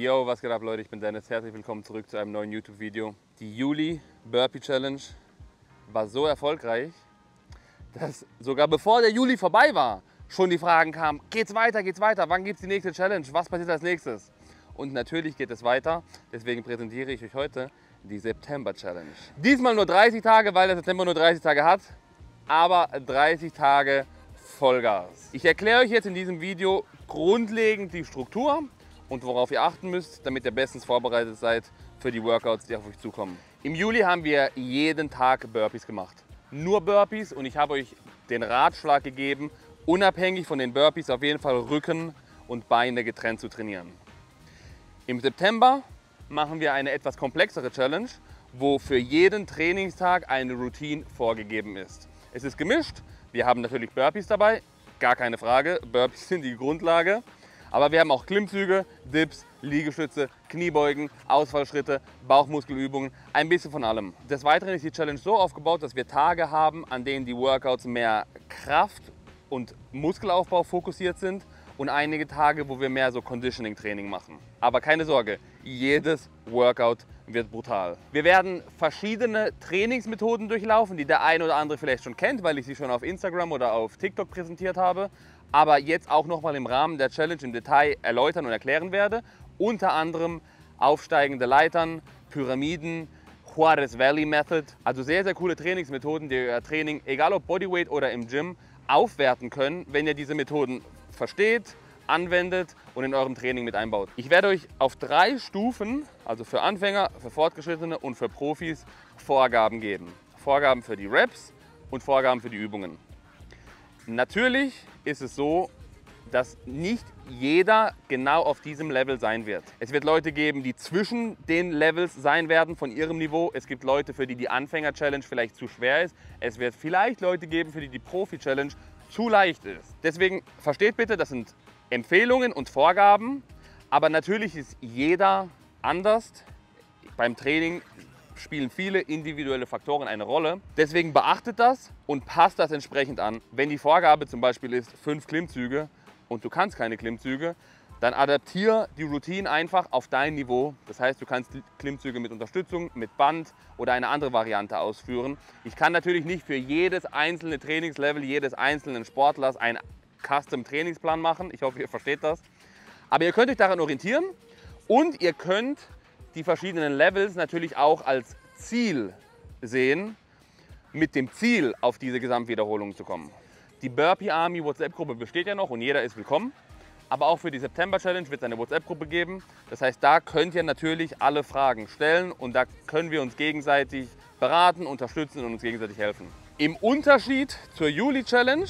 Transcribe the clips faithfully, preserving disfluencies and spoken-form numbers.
Yo, was geht ab, Leute? Ich bin Dennis. Herzlich willkommen zurück zu einem neuen YouTube-Video. Die Juli Burpee Challenge war so erfolgreich, dass sogar bevor der Juli vorbei war, schon die Fragen kamen, geht's weiter, geht's weiter, wann gibt's die nächste Challenge, was passiert als nächstes? Und natürlich geht es weiter, deswegen präsentiere ich euch heute die September Challenge. Diesmal nur dreißig Tage, weil der September nur dreißig Tage hat, aber dreißig Tage Vollgas. Ich erkläre euch jetzt in diesem Video grundlegend die Struktur und worauf ihr achten müsst, damit ihr bestens vorbereitet seid für die Workouts, die auf euch zukommen. Im Juli haben wir jeden Tag Burpees gemacht. Nur Burpees, und ich habe euch den Ratschlag gegeben, unabhängig von den Burpees auf jeden Fall Rücken und Beine getrennt zu trainieren. Im September machen wir eine etwas komplexere Challenge, wo für jeden Trainingstag eine Routine vorgegeben ist. Es ist gemischt, wir haben natürlich Burpees dabei, gar keine Frage, Burpees sind die Grundlage. Aber wir haben auch Klimmzüge, Dips, Liegestütze, Kniebeugen, Ausfallschritte, Bauchmuskelübungen, ein bisschen von allem. Des Weiteren ist die Challenge so aufgebaut, dass wir Tage haben, an denen die Workouts mehr Kraft und Muskelaufbau fokussiert sind und einige Tage, wo wir mehr so Conditioning-Training machen. Aber keine Sorge, jedes Workout wird brutal. Wir werden verschiedene Trainingsmethoden durchlaufen, die der eine oder andere vielleicht schon kennt, weil ich sie schon auf Instagram oder auf TikTok präsentiert habe, aber jetzt auch nochmal im Rahmen der Challenge im Detail erläutern und erklären werde. Unter anderem aufsteigende Leitern, Pyramiden, Juarez Valley Method. Also sehr, sehr coole Trainingsmethoden, die euer Training, egal ob Bodyweight oder im Gym, aufwerten können, wenn ihr diese Methoden versteht, anwendet und in eurem Training mit einbaut. Ich werde euch auf drei Stufen, also für Anfänger, für Fortgeschrittene und für Profis, Vorgaben geben. Vorgaben für die Reps und Vorgaben für die Übungen. Natürlich ist es so, dass nicht jeder genau auf diesem Level sein wird. Es wird Leute geben, die zwischen den Levels sein werden von ihrem Niveau. Es gibt Leute, für die die Anfänger-Challenge vielleicht zu schwer ist. Es wird vielleicht Leute geben, für die die Profi-Challenge zu leicht ist. Deswegen versteht bitte, das sind Empfehlungen und Vorgaben. Aber natürlich ist jeder anders. Beim Training spielen viele individuelle Faktoren eine Rolle. Deswegen beachtet das und passt das entsprechend an. Wenn die Vorgabe zum Beispiel ist, fünf Klimmzüge und du kannst keine Klimmzüge, dann adaptiere die Routine einfach auf dein Niveau. Das heißt, du kannst Klimmzüge mit Unterstützung, mit Band oder eine andere Variante ausführen. Ich kann natürlich nicht für jedes einzelne Trainingslevel, jedes einzelnen Sportlers einen Custom-Trainingsplan machen. Ich hoffe, ihr versteht das. Aber ihr könnt euch daran orientieren und ihr könnt die verschiedenen Levels natürlich auch als Ziel sehen, mit dem Ziel, auf diese Gesamtwiederholung zu kommen. Die Burpee Army WhatsApp-Gruppe besteht ja noch und jeder ist willkommen, aber auch für die September-Challenge wird es eine WhatsApp-Gruppe geben. Das heißt, da könnt ihr natürlich alle Fragen stellen und da können wir uns gegenseitig beraten, unterstützen und uns gegenseitig helfen. Im Unterschied zur Juli-Challenge,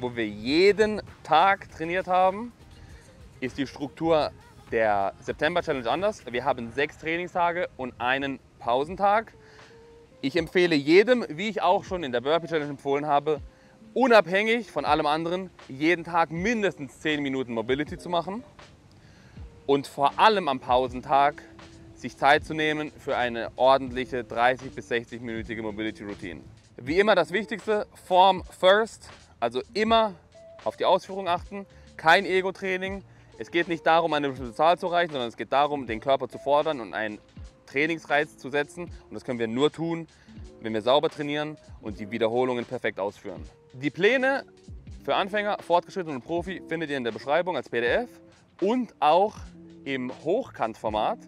wo wir jeden Tag trainiert haben, ist die Struktur der September-Challenge anders. Wir haben sechs Trainingstage und einen Pausentag. Ich empfehle jedem, wie ich auch schon in der Burpee-Challenge empfohlen habe, unabhängig von allem anderen, jeden Tag mindestens zehn Minuten Mobility zu machen und vor allem am Pausentag sich Zeit zu nehmen für eine ordentliche dreißig bis sechzig minütige Mobility-Routine. Wie immer das Wichtigste, Form first, also immer auf die Ausführung achten, kein Ego-Training. Es geht nicht darum, eine bestimmte Zahl zu erreichen, sondern es geht darum, den Körper zu fordern und einen Trainingsreiz zu setzen. Und das können wir nur tun, wenn wir sauber trainieren und die Wiederholungen perfekt ausführen. Die Pläne für Anfänger, Fortgeschrittene und Profi findet ihr in der Beschreibung als P D F und auch im Hochkantformat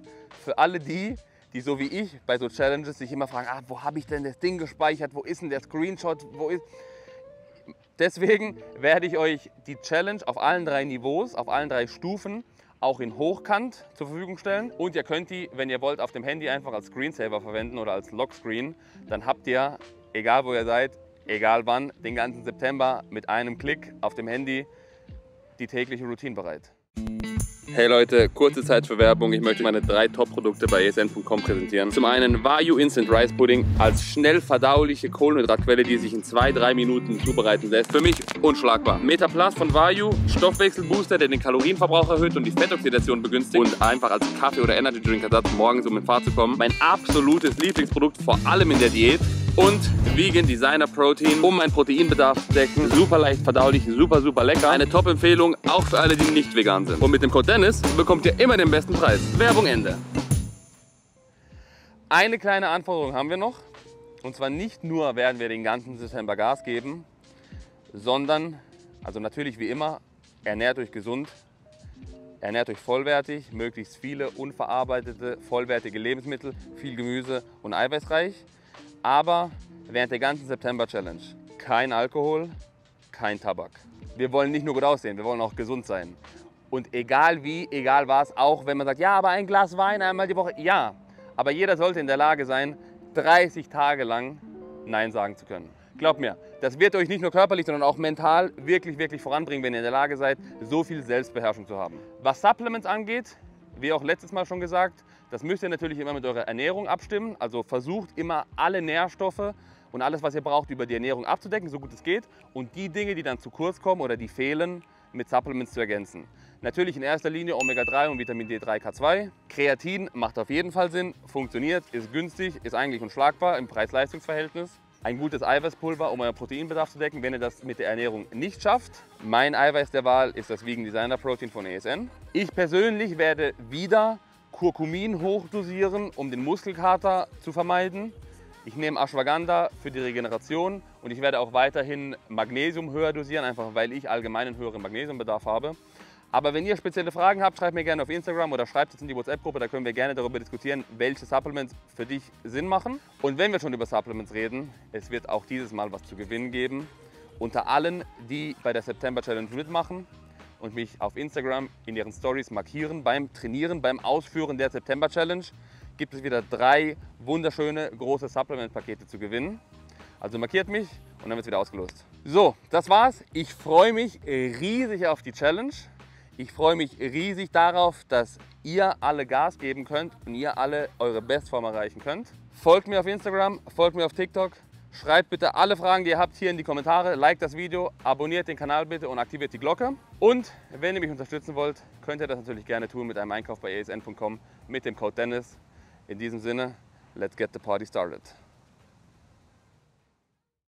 für alle die, die so wie ich bei so Challenges sich immer fragen, ah, wo habe ich denn das Ding gespeichert, wo ist denn der Screenshot, wo ist... Deswegen werde ich euch die Challenge auf allen drei Niveaus, auf allen drei Stufen auch in Hochkant zur Verfügung stellen. Und ihr könnt die, wenn ihr wollt, auf dem Handy einfach als Screensaver verwenden oder als Lockscreen. Dann habt ihr, egal wo ihr seid, egal wann, den ganzen September mit einem Klick auf dem Handy die tägliche Routine bereit. Hey Leute, kurze Zeit für Werbung. Ich möchte meine drei Top-Produkte bei E S N punkt com präsentieren. Zum einen Vayu Instant Rice Pudding als schnell verdauliche Kohlenhydratquelle, die sich in zwei, drei Minuten zubereiten lässt. Für mich unschlagbar. Metaplast von Vayu, Stoffwechselbooster, der den Kalorienverbrauch erhöht und die Fettoxidation begünstigt und einfach als Kaffee- oder Energy-Drink-Ersatz morgens um in Fahrt zu kommen. Mein absolutes Lieblingsprodukt, vor allem in der Diät. und Vegan Designer Protein, um meinen Proteinbedarf zu decken. Super leicht verdaulich, super, super lecker. Eine Top-Empfehlung, auch für alle, die nicht vegan sind. Und mit dem Code Dennis bekommt ihr immer den besten Preis. Werbung Ende. Eine kleine Anforderung haben wir noch. Und zwar nicht nur werden wir den ganzen Dezember Gas geben, sondern, also natürlich wie immer, ernährt euch gesund, ernährt euch vollwertig, möglichst viele unverarbeitete, vollwertige Lebensmittel, viel Gemüse und eiweißreich. Aber während der ganzen September-Challenge kein Alkohol, kein Tabak. Wir wollen nicht nur gut aussehen, wir wollen auch gesund sein. Und egal wie, egal was, auch wenn man sagt, ja, aber ein Glas Wein einmal die Woche, ja. Aber jeder sollte in der Lage sein, dreißig Tage lang Nein sagen zu können. Glaubt mir, das wird euch nicht nur körperlich, sondern auch mental wirklich, wirklich voranbringen, wenn ihr in der Lage seid, so viel Selbstbeherrschung zu haben. Was Supplements angeht, wie auch letztes Mal schon gesagt, das müsst ihr natürlich immer mit eurer Ernährung abstimmen. Also versucht immer alle Nährstoffe und alles, was ihr braucht, über die Ernährung abzudecken, so gut es geht. Und die Dinge, die dann zu kurz kommen oder die fehlen, mit Supplements zu ergänzen. Natürlich in erster Linie Omega drei und Vitamin D drei K zwei. Kreatin macht auf jeden Fall Sinn, funktioniert, ist günstig, ist eigentlich unschlagbar im Preis-Leistungs-Verhältnis. Ein gutes Eiweißpulver, um euren Proteinbedarf zu decken, wenn ihr das mit der Ernährung nicht schafft. Mein Eiweiß der Wahl ist das Vegan Designer Protein von E S N. Ich persönlich werde wieder Kurkumin hochdosieren, um den Muskelkater zu vermeiden. Ich nehme Ashwagandha für die Regeneration und ich werde auch weiterhin Magnesium höher dosieren, einfach weil ich allgemein einen höheren Magnesiumbedarf habe. Aber wenn ihr spezielle Fragen habt, schreibt mir gerne auf Instagram oder schreibt es in die WhatsApp-Gruppe, da können wir gerne darüber diskutieren, welche Supplements für dich Sinn machen. Und wenn wir schon über Supplements reden, es wird auch dieses Mal was zu gewinnen geben. Unter allen, die bei der September-Challenge mitmachen und mich auf Instagram in ihren Stories markieren, beim Trainieren, beim Ausführen der September-Challenge, gibt es wieder drei wunderschöne große Supplement-Pakete zu gewinnen. Also markiert mich und dann wird es wieder ausgelost. So, das war's. Ich freue mich riesig auf die Challenge. Ich freue mich riesig darauf, dass ihr alle Gas geben könnt und ihr alle eure Bestform erreichen könnt. Folgt mir auf Instagram, folgt mir auf TikTok. Schreibt bitte alle Fragen, die ihr habt, hier in die Kommentare. Liked das Video, abonniert den Kanal bitte und aktiviert die Glocke. Und wenn ihr mich unterstützen wollt, könnt ihr das natürlich gerne tun mit einem Einkauf bei E S N punkt com mit dem Code Dennis. In diesem Sinne, let's get the party started.